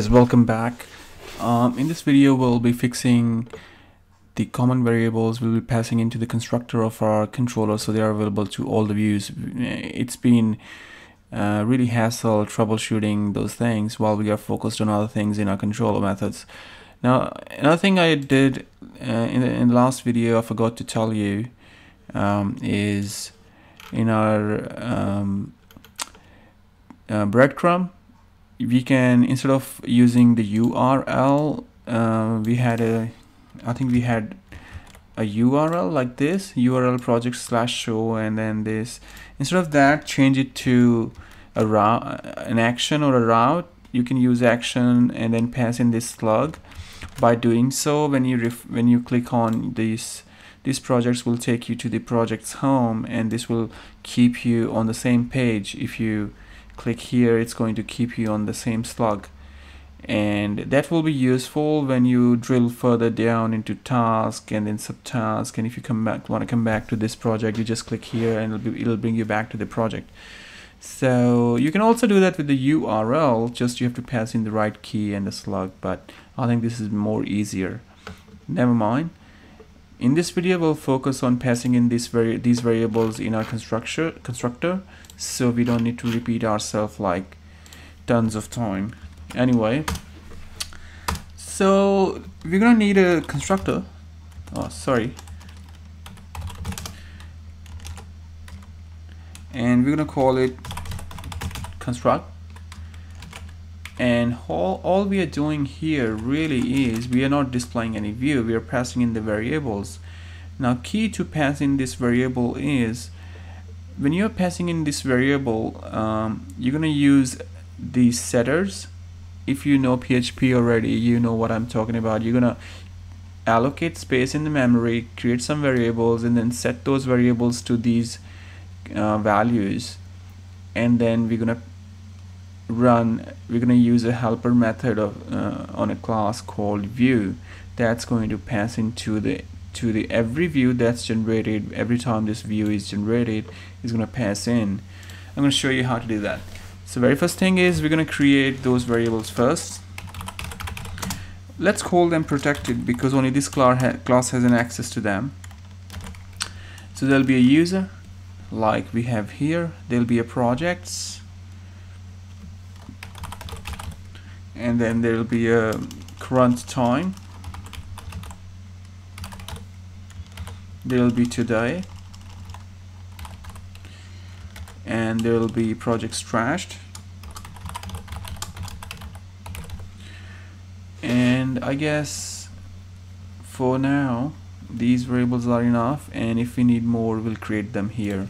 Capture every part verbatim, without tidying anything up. guys, welcome back. Um, in this video we'll be fixing the common variables we'll be passing into the constructor of our controller so they are available to all the views. It's been uh, really hassle troubleshooting those things while we are focused on other things in our controller methods. Now another thing I did uh, in, the, in the last video I forgot to tell you um, is in our um, uh, breadcrumb, we can, instead of using the U R L, uh, we had a, I think we had a U R L like this, U R L project slash show, and then this, instead of that, change it to a an action or a route. You can use action and then pass in this slug. By doing so, when you ref when you click on these, these projects will take you to the project's home, and this will keep you on the same page. If you click here, it's going to keep you on the same slug, and that will be useful when you drill further down into task and then subtask. And if you come back want to come back to this project, you just click here and it'll, be, it'll bring you back to the project. So you can also do that with the U R L, just you have to pass in the right key and the slug, but I think this is more easier. Never mind. In this video, we'll focus on passing in these, vari these variables in our constructor, constructor, so we don't need to repeat ourselves like tons of time. Anyway, so we're gonna need a constructor. Oh, sorry. And we're gonna call it construct. And all, all we are doing here really is we are not displaying any view, we are passing in the variables. Now key to passing this variable is when you're passing in this variable, um, you're gonna use these setters. If you know P H P already, you know what I'm talking about. You're gonna allocate space in the memory, create some variables, and then set those variables to these uh, values. And then we're gonna run we're gonna use a helper method of uh, on a class called view that's going to pass into the to the every view that's generated. Every time this view is generated, is gonna pass in. I'm gonna show you how to do that. So very first thing is we're gonna create those variables first. Let's call them protected because only this class ha class has an access to them. So there'll be a user like we have here, there'll be a projects, and then there will be a current time, there will be today, and there will be projects trashed. And I guess for now these variables are enough, and if we need more we'll create them here.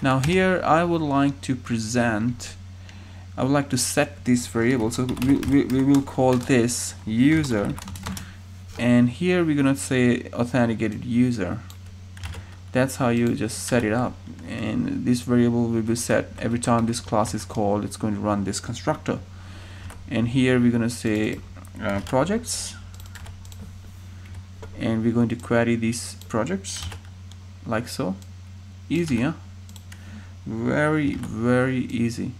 Now here I would like to present I would like to set this variable, so we, we, we will call this user, and here we're gonna say authenticated user. That's how you just set it up, and this variable will be set every time this class is called. It's going to run this constructor, and here we're gonna say uh, projects, and we're going to query these projects like so. Easy, huh? Very, very easy.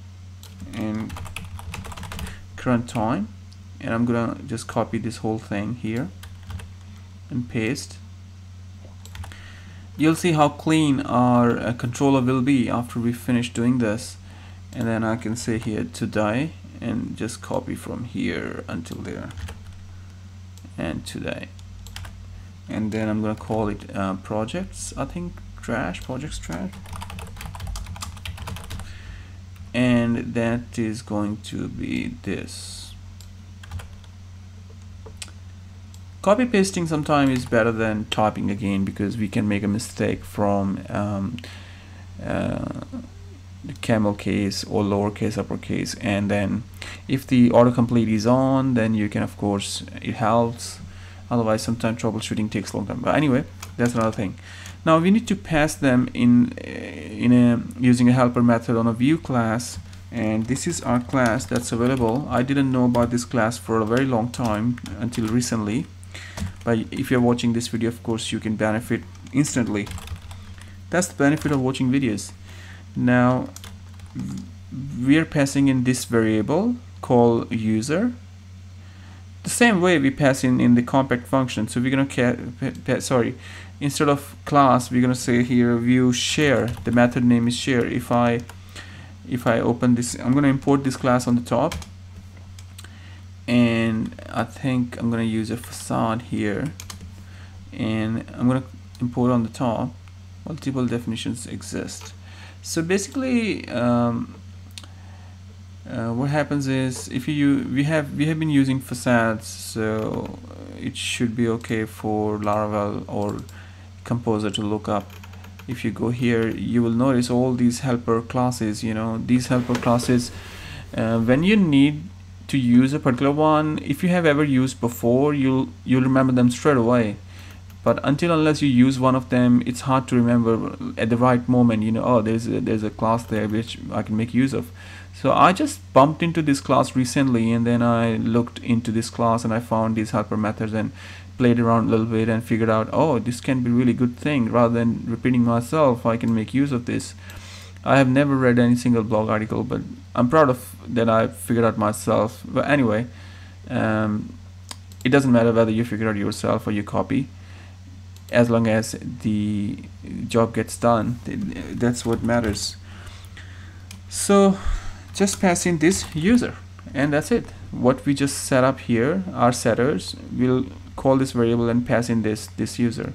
And current time, and I'm gonna just copy this whole thing here and paste. You'll see how clean our uh, controller will be after we finish doing this. And then I can say here today and just copy from here until there and today, and then I'm gonna call it uh, projects, I think trash, projects trash. And that is going to be this. Copy pasting sometimes is better than typing again because we can make a mistake from um, uh, the camel case or lowercase, uppercase. And then if the autocomplete is on, then you can, of course, it helps. Otherwise, sometimes troubleshooting takes a long time. But anyway, that's another thing. Now we need to pass them in in a using a helper method on a view class, and this is our class that's available. I didn't know about this class for a very long time until recently, but if you're watching this video, of course you can benefit instantly. That's the benefit of watching videos. Now we are passing in this variable called user, The same way we pass in, in the compact function. So we're going to, sorry, instead of class, we're going to say here view share. The method name is share. If I, if I open this, I'm going to import this class on the top. And I think I'm going to use a facade here. And I'm going to import on the top. Multiple definitions exist. So basically, um, Uh, what happens is if you we have we have been using facades, so it should be okay for Laravel or Composer to look up. If you go here, you will notice all these helper classes. You know, these helper classes, uh, when you need to use a particular one, if you have ever used before, you'll you'll remember them straight away. But until unless you use one of them, it's hard to remember at the right moment. You know, oh, there's a, there's a class there which I can make use of. So I just bumped into this class recently, and then I looked into this class and I found these helper methods and played around a little bit and figured out, oh, this can be a really good thing. Rather than repeating myself, I can make use of this. I have never read any single blog article, but I'm proud of that I figured out myself. But anyway, um, it doesn't matter whether you figure out yourself or you copy, as long as the job gets done. That's what matters. So just pass in this user, and that's it. What we just set up here, our setters, we'll call this variable and pass in this this user,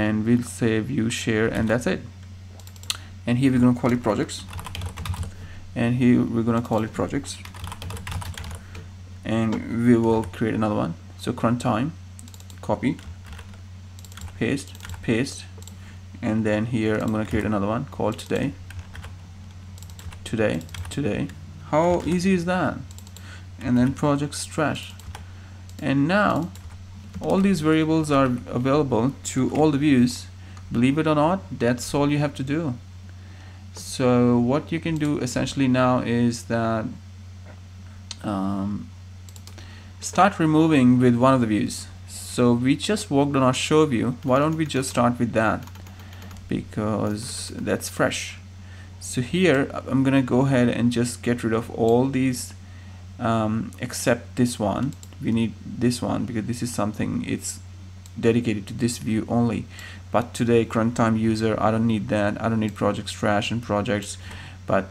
and we'll say view share, and that's it. And here we're going to call it projects, and here we're going to call it projects, and we will create another one. So cron time, copy, paste, paste, and then here I'm going to create another one called today, today, today. How easy is that? And then project trash. And now all these variables are available to all the views. Believe it or not, that's all you have to do. So what you can do essentially now is that um, start removing with one of the views. So we just worked on our show view. Why don't we just start with that, because that's fresh. So here I'm gonna go ahead and just get rid of all these um, except this one. We need this one because this is something, it's dedicated to this view only. But today, cron time user, I don't need that. I don't need projects trash and projects, but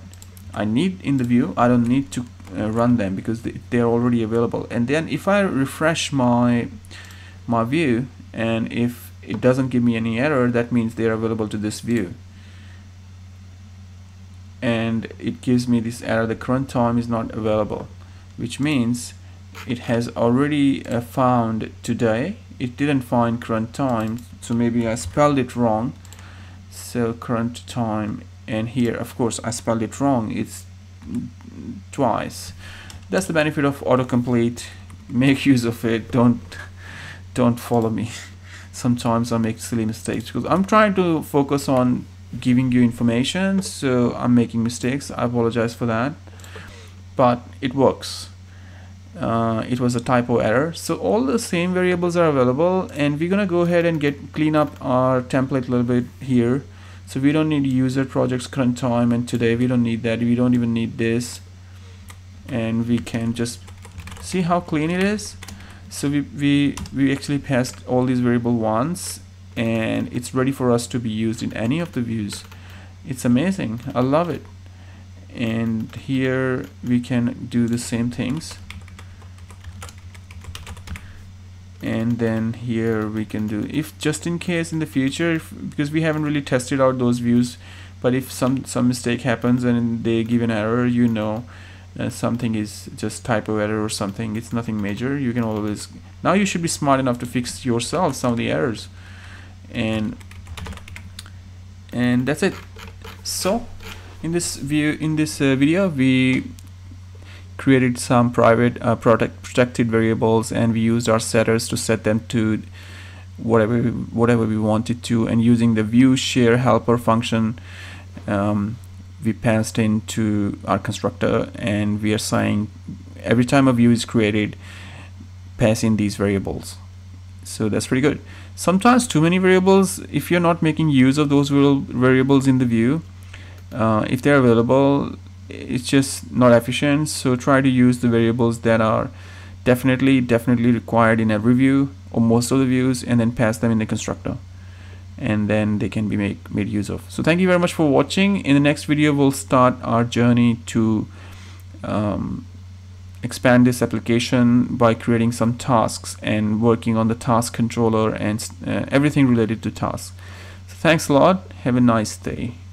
I need in the view. I don't need to uh, run them because they're already available. And then if I refresh my my view, and if it doesn't give me any error, that means they're available to this view. And it gives me this error, the current time is not available, which means it has already uh, found today. It didn't find current time, so maybe I spelled it wrong. So current time, and here of course I spelled it wrong, it's twice. That's the benefit of autocomplete. Make use of it. Don't don't follow me. Sometimes I make silly mistakes because I'm trying to focus on giving you information, so I'm making mistakes. I apologize for that, but it works. Uh, it was a typo error. So all the same variables are available, and we're gonna go ahead and get clean up our template a little bit here. So we don't need user, projects, current time, and today. We don't need that. We don't even need this, and we can just see how clean it is. So we we we actually passed all these variables once, and it's ready for us to be used in any of the views. It's amazing. I love it. And here we can do the same things, and then here we can do, if just in case in the future, if, because we haven't really tested out those views, but if some some mistake happens and they give an error, you know, Uh, something is just typo error or something. It's nothing major. You can always, now you should be smart enough to fix yourself some of the errors, and and that's it. So in this view, in this uh, video, we created some private uh, protect protected variables, and we used our setters to set them to whatever whatever we wanted to, and using the view share helper function, um, we passed into our constructor, and we are saying every time a view is created, pass in these variables. So that's pretty good. Sometimes too many variables, if you're not making use of those variables in the view, uh, if they're available, it's just not efficient. So try to use the variables that are definitely, definitely required in every view or most of the views, and then pass them in the constructor, and then they can be make, made use of. So thank you very much for watching. In the next video, we'll start our journey to um, expand this application by creating some tasks and working on the task controller and uh, everything related to tasks. So thanks a lot. Have a nice day.